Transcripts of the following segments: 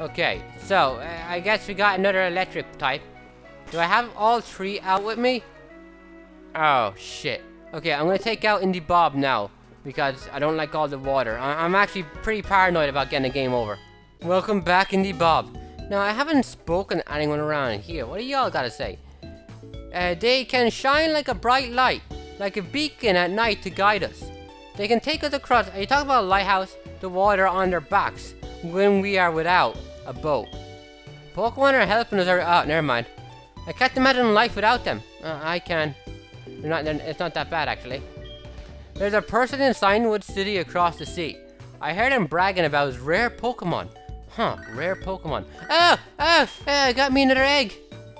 Okay, so I guess we got another electric type. Do I have all three out with me? Oh, shit. Okay, I'm gonna take out Indie Bob now, because I don't like all the water. I'm actually pretty paranoid about getting a game over. Welcome back, Indie Bob. Now, I haven't spoken to anyone around here. What do y'all gotta say? They can shine like a bright light, like a beacon at night to guide us. They can take us across. Are you talking about a lighthouse? The water on their backs when we are without a boat. Pokemon are helping us. Oh, never mind. I can't imagine life without them. I can. It's not that bad, actually. There's a person in Cianwood City across the sea. I heard him bragging about his rare Pokemon. Huh, rare Pokemon. Oh, got me another egg.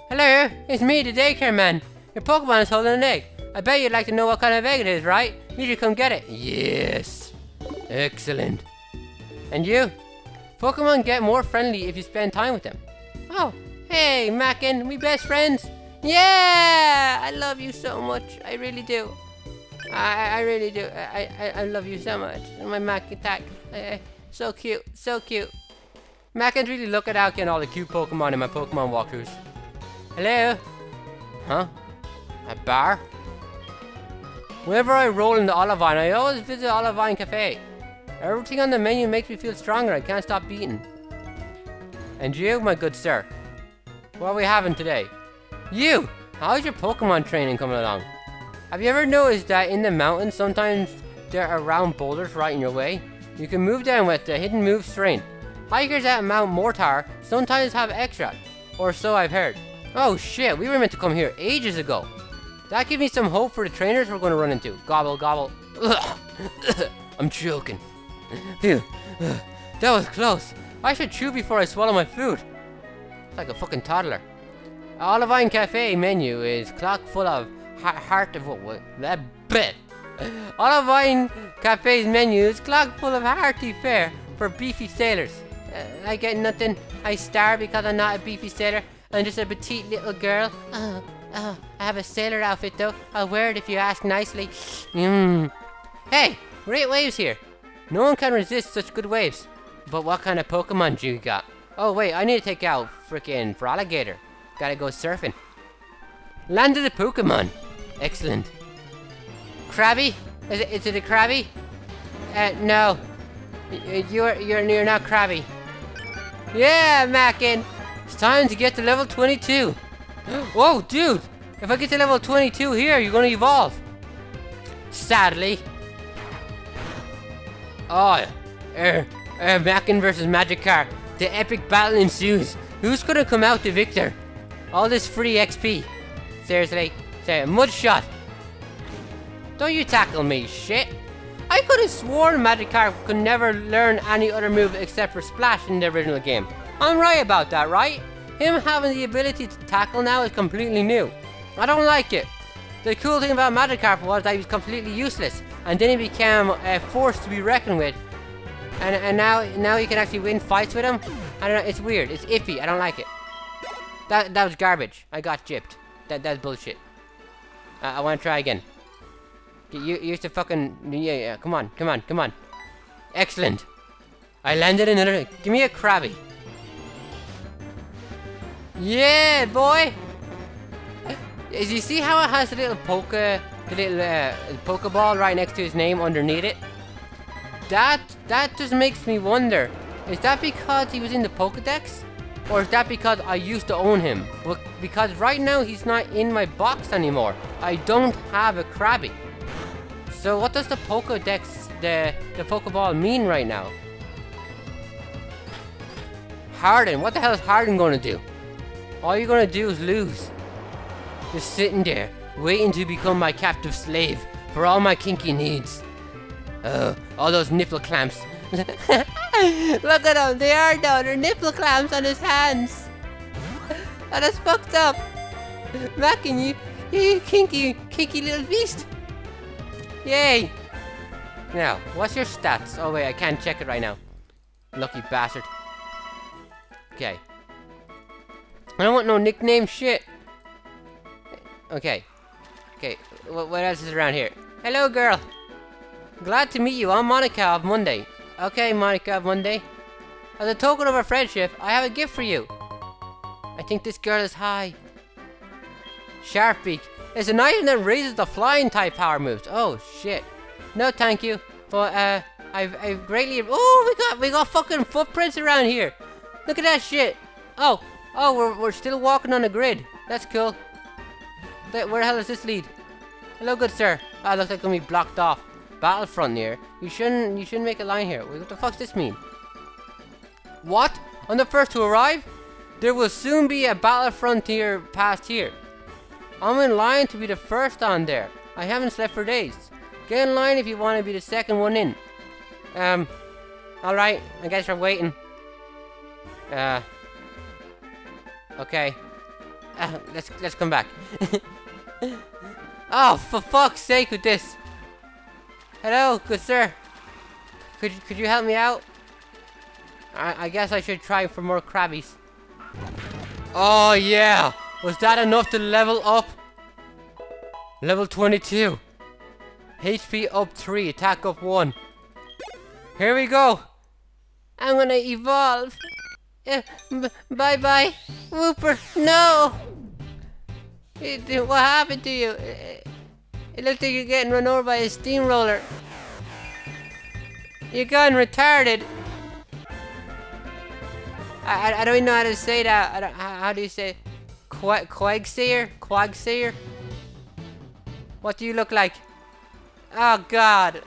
Hello, it's me, the daycare man. Your Pokemon is holding an egg. I bet you'd like to know what kind of egg it is, right? You should come get it. Yes. Excellent. And you? Pokemon get more friendly if you spend time with them. Oh, hey, Mackin, we best friends? Yeah! I love you so much. I really do. I really do. I love you so much. My Mackin attack. So cute. So cute. Mackin's really looking out getting all the cute Pokemon in my Pokemon walkthroughs. Hello? Huh? A bar? Whenever I roll into Olivine, I always visit Olivine Cafe. Everything on the menu makes me feel stronger. I can't stop eating. And you, my good sir? What are we having today? You! How's your Pokemon training coming along? Have you ever noticed that in the mountains, sometimes there are round boulders right in your way? You can move down with the hidden move terrain. Hikers at Mount Mortar sometimes have extra, or so I've heard. Oh shit, we were meant to come here ages ago. That gives me some hope for the trainers we're going to run into. Gobble, gobble. I'm joking. Phew. That was close. I should chew before I swallow my food. Like a fucking toddler. Olivine Cafe menu is chock full of Olivine Cafe's menu is chock full of hearty fare for beefy sailors. I get nothing. I starve because I'm not a beefy sailor. I'm just a petite little girl. I have a sailor outfit though. I'll wear it if you ask nicely. Hey, great waves here. No one can resist such good waves. But what kind of Pokemon do you got? Oh wait, I need to take out frickin' Feraligatr. Gotta go surfing. Land of the Pokemon. Excellent. Krabby? Is it a Krabby? No. You're not Krabby. Yeah, Mackin! It's time to get to level 22. Whoa, dude! If I get to level 22 here, you're gonna evolve. Sadly. Oh, Mackin versus Magikarp. The epic battle ensues. Who's gonna come out the victor? All this free XP. Seriously. Say a mudshot. Don't you tackle me, shit. I could have sworn Magikarp could never learn any other move except for Splash in the original game. I'm right about that, right? Him having the ability to tackle now is completely new. I don't like it. The cool thing about Magikarp was that he was completely useless, and then he became a force to be reckoned with. And now you can actually win fights with him. I don't know, it's weird, it's iffy, I don't like it. That was garbage. I got gypped. That's bullshit. I wanna try again. Get used to fucking... Yeah, come on. Excellent. I landed another... Give me a Krabby. Yeah, boy! As you see how it has the little Pokeball right next to his name underneath it? That just makes me wonder, is that because he was in the Pokedex? Or is that because I used to own him? Well, because right now he's not in my box anymore. I don't have a Krabby. So what does the Pokedex, the Pokeball mean right now? Harden, what the hell is Harden gonna do? All you're gonna do is lose. Just sitting there, waiting to become my captive slave for all my kinky needs. Oh, all those nipple clamps. Look at them, they are though, they're nipple clamps on his hands. That is fucked up. Mackin, you kinky little beast. Yay. Now, what's your stats? Oh wait, I can't check it right now. Lucky bastard. Okay. I don't want no nickname shit. Okay. Okay, what else is around here? Hello, girl. Glad to meet you. I'm Monica of Monday. Okay, Monica of Monday. As a token of our friendship, I have a gift for you. I think this girl is high. Sharpbeak. It's an item that raises the flying type power moves. Oh shit. No thank you. But I've greatly... Oh, we got fucking footprints around here. Look at that shit. Oh. Oh, we're still walking on a grid. That's cool. Where the hell does this lead? Hello, good sir. Ah, looks like it's gonna be blocked off. Battlefront here. You shouldn't make a line here. What the fuck's this mean? What? I'm the first to arrive? There will soon be a battlefront here past here. I'm in line to be the first on there. I haven't slept for days. Get in line if you want to be the second one in. Alright. I guess we're waiting. Okay. Let's come back. Oh, for fuck's sake with this. Hello, good sir. Could you help me out? I guess I should try for more Krabbies. Oh yeah! Was that enough to level up? Level 22. HP up 3, attack up 1. Here we go. I'm gonna evolve. Bye bye, Wooper. No! What happened to you? It looks like you're getting run over by a steamroller. You're going retarded. I don't even know how to say that. How do you say it? Quagsire? Quagsire? What do you look like? Oh god.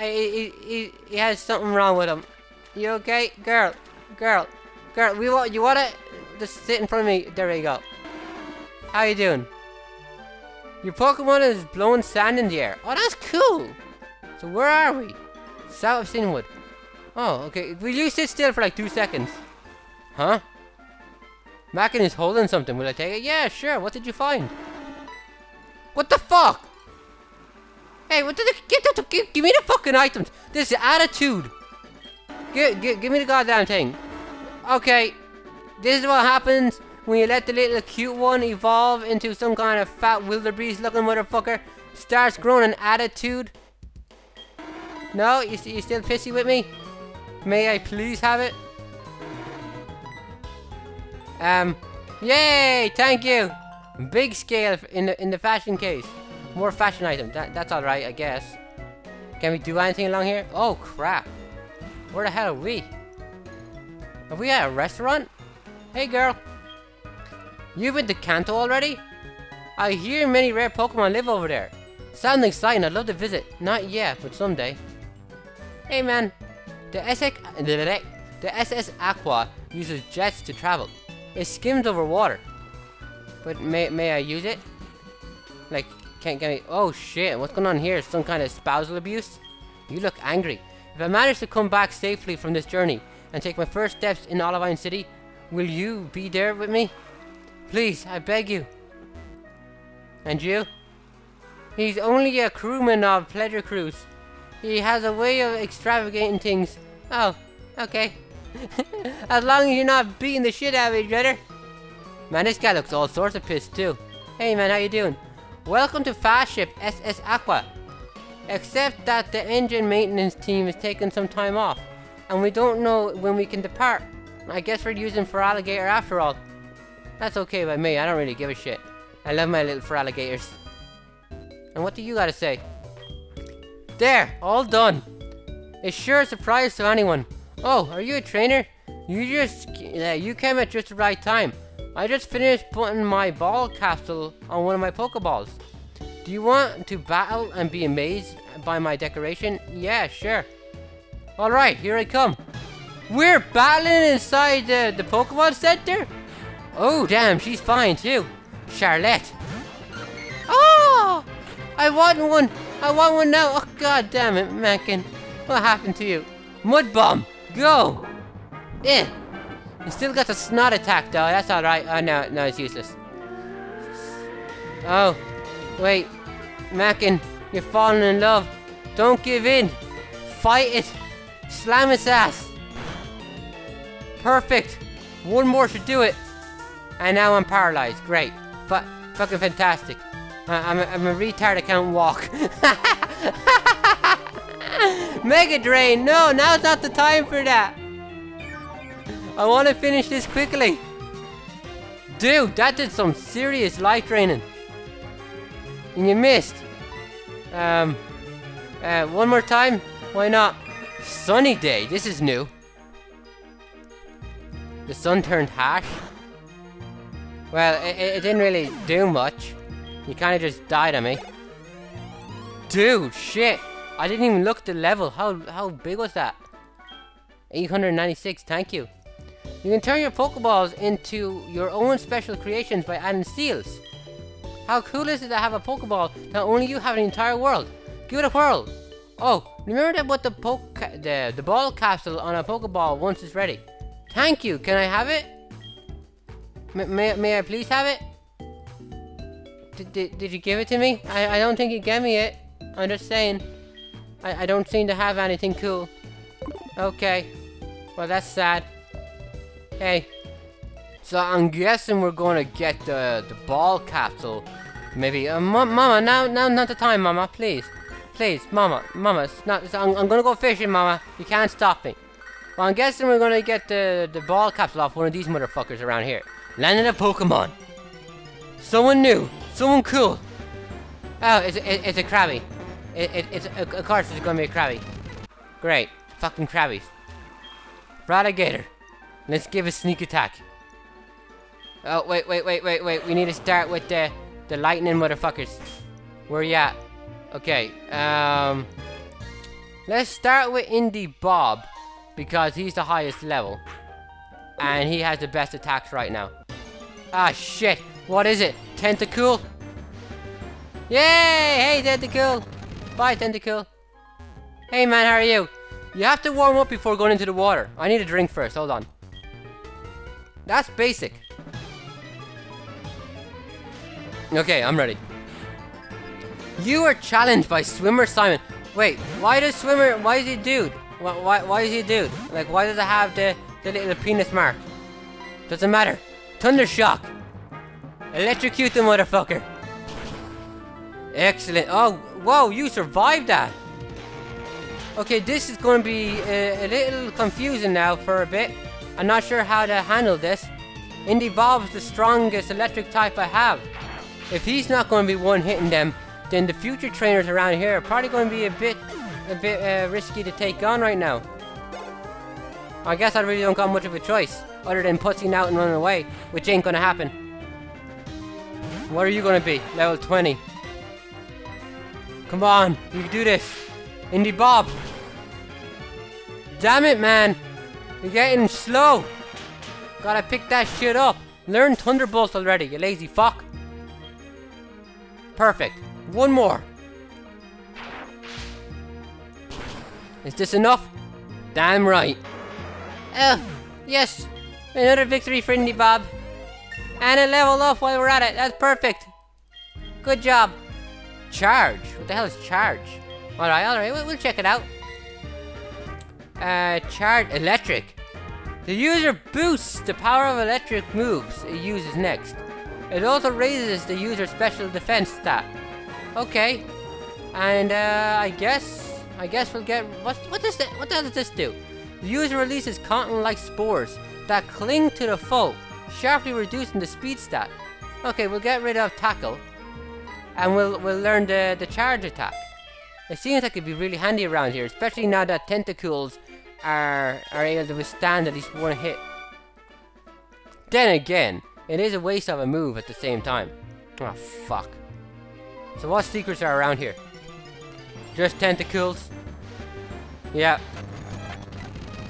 He has something wrong with him. You okay? Girl. Girl, girl, you wanna just sit in front of me? There we go. How you doing? Your Pokemon is blowing sand in the air. Oh, that's cool. So where are we? South of Cianwood. Oh, okay. Will you sit still for like 2 seconds? Huh? Mackin is holding something. Will I take it? Yeah, sure. What did you find? What the fuck? Hey, what did give me the fucking items. This is attitude. Give me the goddamn thing. Okay, this is what happens when you let the little cute one evolve into some kind of fat wildebeest looking motherfucker. Starts growing an attitude. No, you still pissy with me? May I please have it? Yay! Thank you. Big scale in the fashion case. More fashion items. That's all right, I guess. Can we do anything along here? Oh crap. Where the hell are we? Are we at a restaurant? Hey girl. You've been to Kanto already? I hear many rare Pokemon live over there. Sounds exciting, I'd love to visit. Not yet, but someday. Hey man. The SS Aqua uses jets to travel. It skims over water. But may I use it? Like, can't get me... Oh shit, what's going on here? Some kind of spousal abuse? You look angry. If I manage to come back safely from this journey and take my first steps in Olivine City, will you be there with me? Please, I beg you. And you? He's only a crewman of pleasure cruise. He has a way of extravagating things. Oh, okay. As long as you're not beating the shit out of each other. Man, this guy looks all sorts of pissed too. Hey man, how you doing? Welcome to Fast Ship SS Aqua. Except that the engine maintenance team is taking some time off, and we don't know when we can depart. I guess we're using Feraligatr after all. That's okay by me, I don't really give a shit. I love my little Feraligators. And what do you gotta say? There, all done. It's sure a surprise to anyone. Oh, are you a trainer? You came at just the right time. I just finished putting my ball capsule on one of my Pokeballs. Do you want to battle and be amazed by my decoration? Yeah, sure. Alright, here I come. We're battling inside the Pokemon Center? Oh, damn, she's fine too. Charlotte. Oh! I want one. I want one now. Oh, god damn it, Mackin. What happened to you? Mud Bomb, go! Eh. You still got the snot attack though, that's alright. Oh, no, it's useless. Oh. Wait, Mackin, you're falling in love. Don't give in. Fight it. Slam its ass. Perfect. One more should do it. And now I'm paralyzed. Great. Fucking fantastic. I'm a retard. I can't walk. Mega Drain. No, now's not the time for that. I want to finish this quickly. Dude, that did some serious life draining. And you missed. One more time? Why not? Sunny day, this is new. The sun turned harsh. Well, it didn't really do much. You kinda just died on me. Dude, shit! I didn't even look at the level. How big was that? 896, thank you. You can turn your Pokeballs into your own special creations by adding seals. How cool is it to have a Pokeball that only you have in the entire world? Give it a whirl! Oh, remember that what the ball capsule on a Pokeball once it's ready. Thank you, can I have it? May I please have it? Did you give it to me? I don't think you gave me it. I'm just saying. I don't seem to have anything cool. Okay. Well, that's sad. Hey. So I'm guessing we're gonna get the ball capsule. Maybe. Mama, now, not the time, Mama. Please. Please, Mama. I'm gonna go fishing, Mama. You can't stop me. Well, I'm guessing we're gonna get the ball capsule off one of these motherfuckers around here. Landing a Pokemon. Someone new. Someone cool. Oh, it's a Krabby. Of course it's gonna be a Krabby. Great. Fucking Krabbies. Feraligatr. Let's give a sneak attack. Oh, wait. We need to start with the lightning motherfuckers. Where you at? Okay. Let's start with Indie Bob. Because he's the highest level. And he has the best attacks right now. Ah, shit. What is it? Tentacool? Yay! Hey, Tentacool! Bye, Tentacool. Hey, man, how are you? You have to warm up before going into the water. I need a drink first. Hold on. That's basic. Okay, I'm ready. You are challenged by Swimmer Simon. Wait, why does Swimmer... Why is he dude? Why is he dude? Like, why does it have the little penis mark? Doesn't matter. Thunder shock. Electrocute the motherfucker. Excellent. Oh, whoa, you survived that. Okay, this is going to be a little confusing now for a bit. I'm not sure how to handle this. Indie Bob's the strongest electric type I have. If he's not going to be one hitting them, then the future trainers around here are probably going to be a bit risky to take on right now. I guess I really don't got much of a choice other than pussing out and running away, which ain't gonna happen. What are you gonna be? Level 20. Come on, you can do this. Indie Bob. Damn it, man. You're getting slow. Gotta pick that shit up. Learn Thunderbolt already, you lazy fuck. Perfect. One more. Is this enough? Damn right. Oh, yes. Another victory for Indie Bob. And a level up while we're at it. That's perfect. Good job. Charge? What the hell is charge? Alright. We'll check it out. Charge electric. The user boosts the power of electric moves it uses next. It also raises the user's special defense stat. Okay. And, I guess we'll get... What the hell does this do? The user releases cotton-like spores that cling to the foe, sharply reducing the speed stat. Okay, we'll get rid of tackle, and we'll learn the charge attack. It seems like it'd be really handy around here, especially now that Tentacruels are able to withstand at least one hit. Then again, it is a waste of a move at the same time. Oh fuck. So what secrets are around here? Just Tentacruels. Yeah.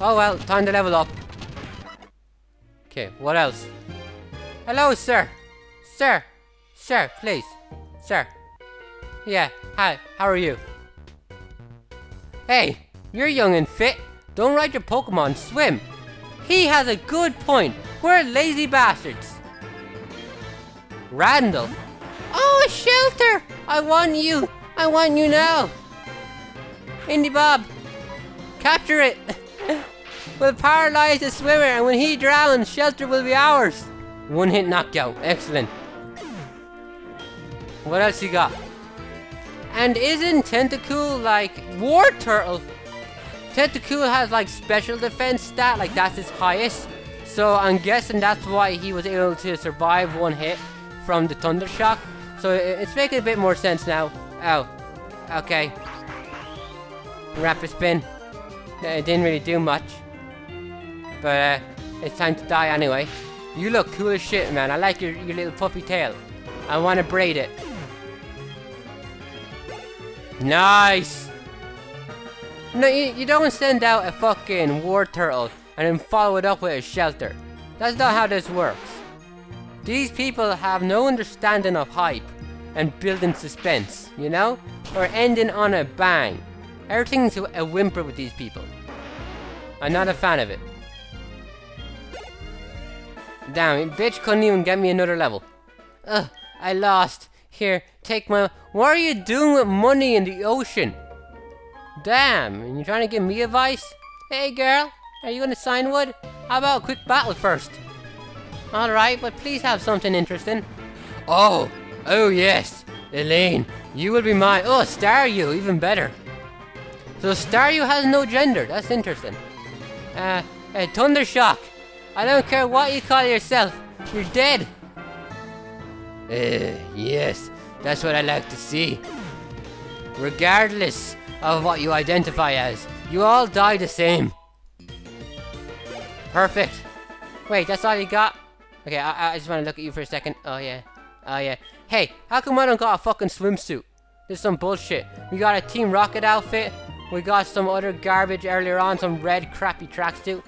Oh well, time to level up. Okay, what else? Hello, sir. Sir, please. Sir. Yeah, hi, how are you? Hey, you're young and fit. Don't ride your Pokemon, swim. He has a good point. We're lazy bastards. Randall. Oh, a shelter. I want you now. Indie Bob. Capture it. We'll paralyze the swimmer, and when he drowns, shelter will be ours. One hit knockout. Excellent. What else you got? And isn't Tentacool like War Turtle? Tentacool has like special defense stat, like that's his highest. So I'm guessing that's why he was able to survive one hit from the Thunder Shock. So it's making a bit more sense now. Oh, okay. Rapid Spin. It didn't really do much. But it's time to die anyway. You look cool as shit, man. I like your little puffy tail. I want to braid it. Nice! No, you don't send out a fucking war turtle and then follow it up with a shelter. That's not how this works. These people have no understanding of hype and building suspense, you know? Or ending on a bang. Everything's a whimper with these people. I'm not a fan of it. Damn, bitch couldn't even get me another level. Ugh, I lost. Here, take my... What are you doing with money in the ocean? Damn, you trying to give me advice? Hey girl, are you going to Cianwood? How about a quick battle first? Alright, but please have something interesting. Oh, oh yes, Elaine, you will be mine. Oh, Staryu, even better. So Staryu has no gender, that's interesting. Thunder Shock. I don't care what you call yourself, you're dead! Yes, that's what I like to see. Regardless of what you identify as, you all die the same. Perfect. Wait, that's all you got? Okay, I just want to look at you for a second. Oh yeah, oh yeah. Hey, how come I don't got a fucking swimsuit? This is some bullshit. We got a Team Rocket outfit, we got some other garbage earlier on, some red crappy tracksuit.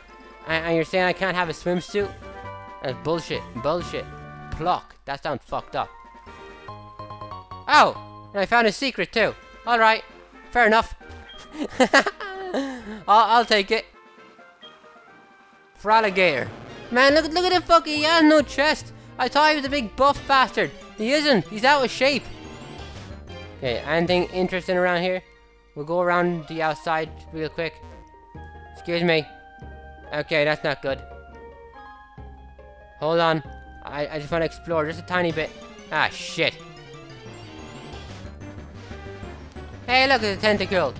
And you're saying I can't have a swimsuit? That's bullshit. Bullshit. Pluck. That sounds fucked up. Oh! And I found a secret too. Alright. Fair enough. I'll take it. Feraligatr. Man, look at the fucking... He has no chest. I thought he was a big buff bastard. He isn't. He's out of shape. Okay, anything interesting around here? We'll go around the outside real quick. Excuse me. Okay, that's not good. Hold on. I just want to explore just a tiny bit. Ah, shit. Hey, look at the Tentacruel.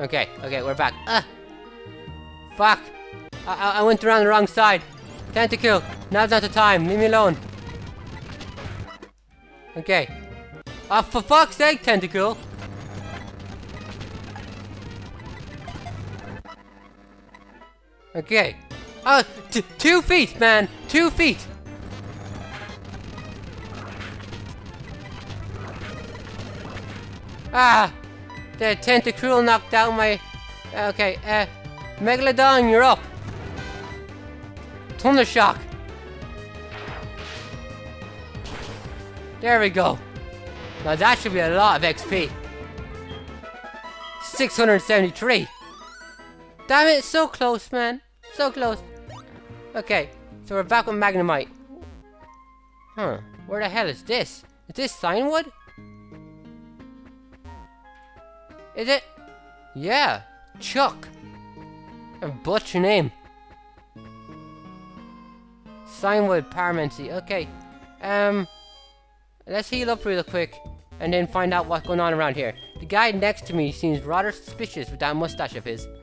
Okay, okay, we're back. Ah! Fuck! I went around the wrong side. Tentacruel, now's not the time. Leave me alone. Okay. Ah, for fuck's sake, Tentacruel! Okay. Oh, 2 feet, man! 2 feet! Ah! The Tentacruel knocked out my... Okay, Megalodon, you're up! Thunder Shock! There we go! Now that should be a lot of XP. 673! Damn it, so close, man. So close. Okay, so we're back with Magnemite. Huh, where the hell is this? Is this Cianwood? Is it? Yeah, Chuck. A butcher name. Cianwood Parmency, okay. Let's heal up real quick and then find out what's going on around here. The guy next to me seems rather suspicious with that mustache of his.